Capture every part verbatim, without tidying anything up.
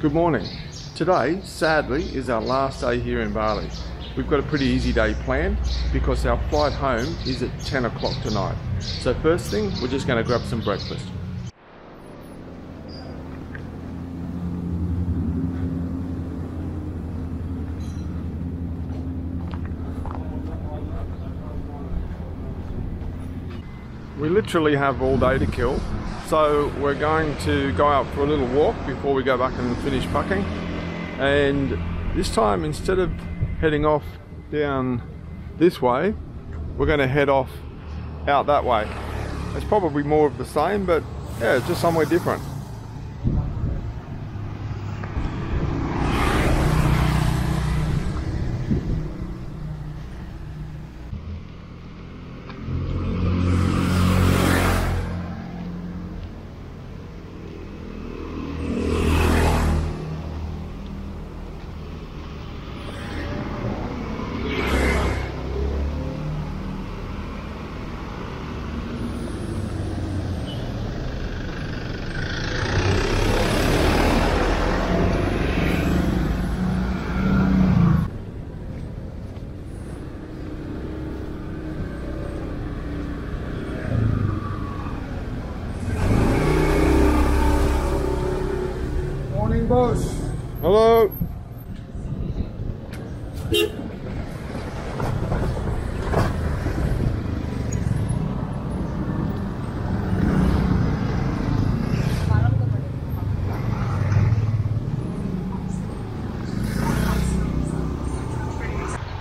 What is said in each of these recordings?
Good morning. Today, sadly, is our last day here in Bali. We've got a pretty easy day planned because our flight home is at ten o'clock tonight. So first thing, we're just going to grab some breakfast. We literally have all day to kill, so we're going to go out for a little walk before we go back and finish packing. And this time, instead of heading off down this way, we're going to head off out that way. It's probably more of the same, but yeah, it's just somewhere different. Boss. Hello.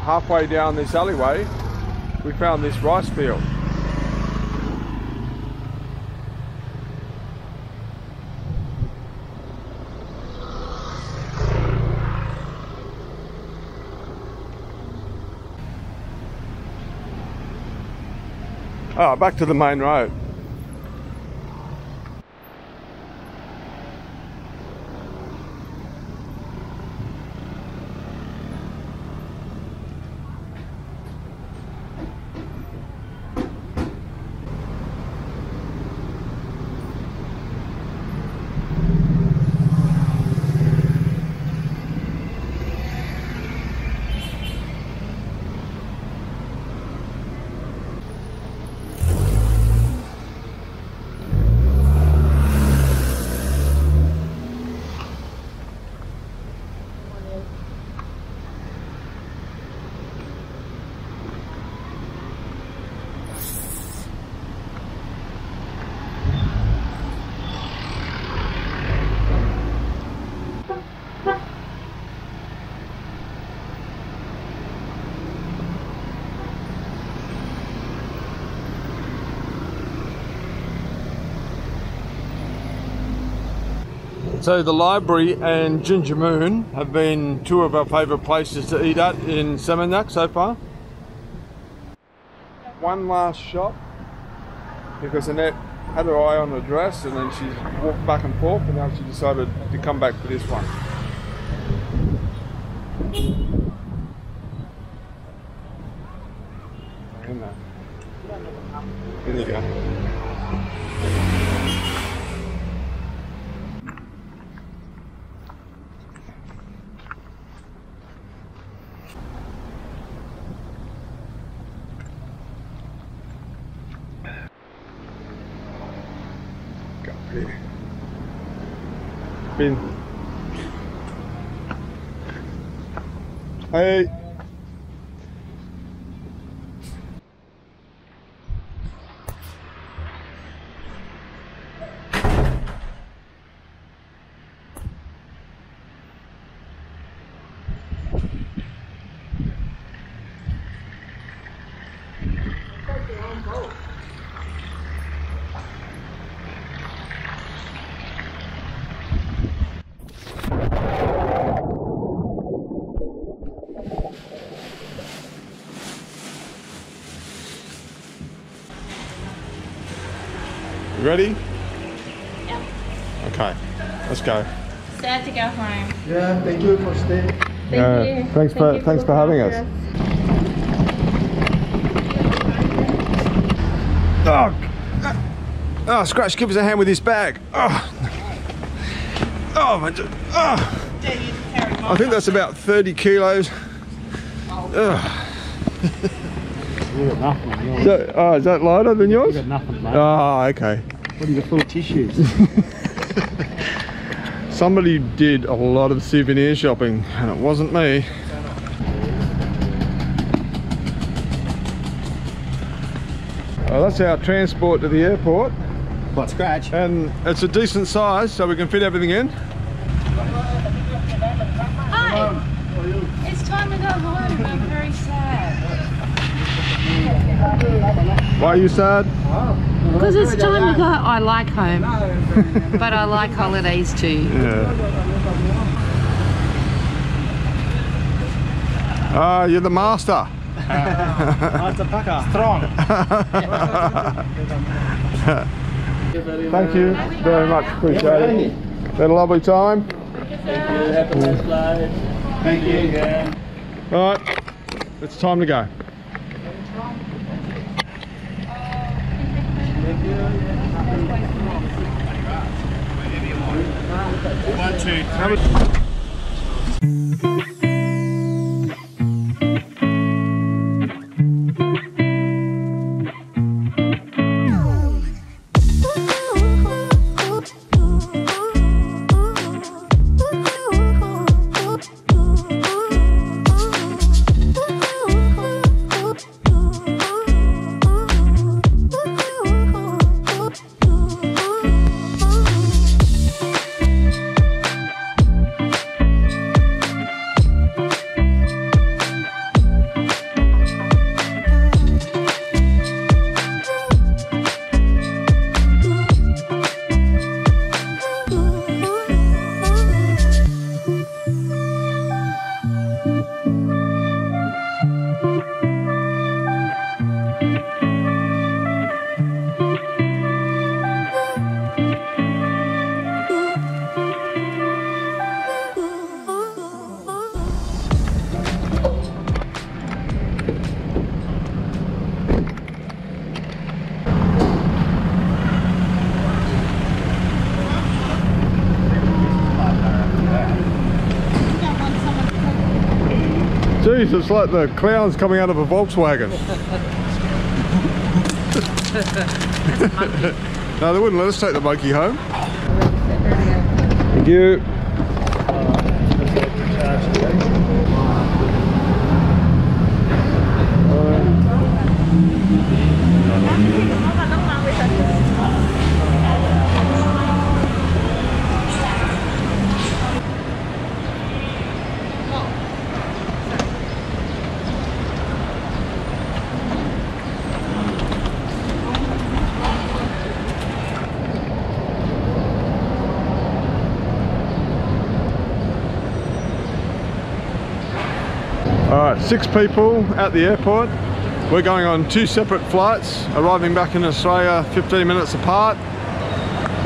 Halfway down this alleyway, we found this rice field. Oh, back to the main road. So the library and Ginger Moon have been two of our favourite places to eat at in Samandak so far. One last shop, because Annette had her eye on the dress and then she's walked back and forth, and now she decided to come back for this one. There you go. Bin. Hey. Ready? Yeah. Okay, let's go. Sad to go home. Yeah, thank you for staying. Thank yeah. you. Thanks, thank for, you thanks for, for having us. us. Oh. Oh, Scratch, give us a hand with this bag. Oh. Oh my God. Oh. I think that's about thirty kilos. Oh. You got nothing on yours. Is that, oh, is that lighter than yours? You got nothing, mate. Oh, okay. What are you full of tissues? Somebody did a lot of souvenir shopping and it wasn't me. Well, that's our transport to the airport. What, scratch? And it's a decent size, so we can fit everything in. Hi! It's time to go home, I'm very sad. Why are you sad? Because it's time to go. I like home, but I like holidays too. Yeah. Ah, uh, you're the master. Master Packer. Strong. Thank you very much, appreciate it. Had a lovely time. Thank you, thank you again. Alright, it's time to go. One, two, three. Jeez, it's like the clowns coming out of a Volkswagen. No, they wouldn't let us take the monkey home. Thank you. Six people at the airport. We're going on two separate flights, arriving back in Australia fifteen minutes apart,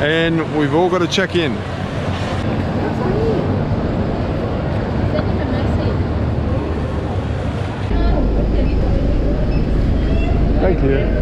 and we've all got to check in. Thank you.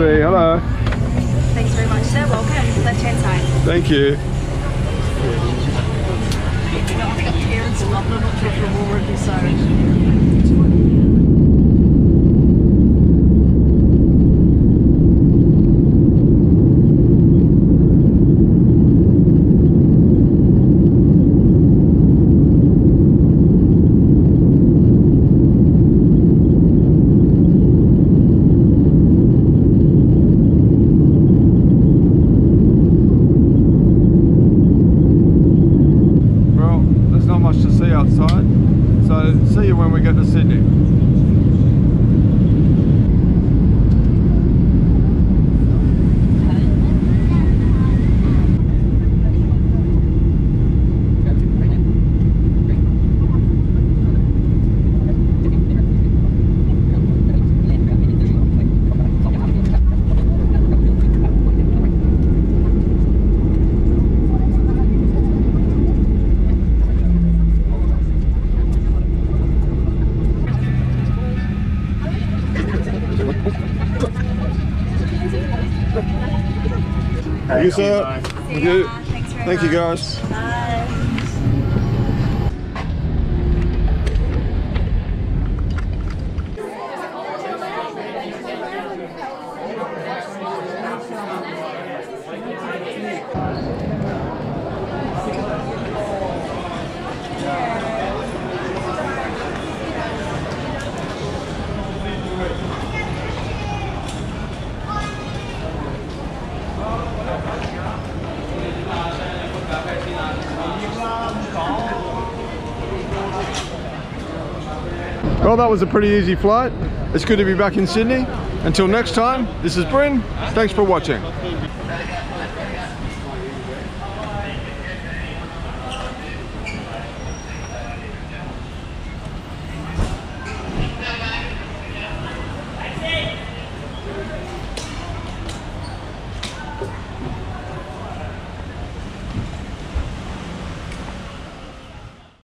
Hello. Thanks very much, sir. Welcome. Left hand side. Thank you. Outside, so see you when we get to see Thank you, sir. Thank you. Thanks very Thank much. you, guys. Bye. Well, that was a pretty easy flight. It's good to be back in Sydney. Until next time, this is Bryn. Thanks for watching.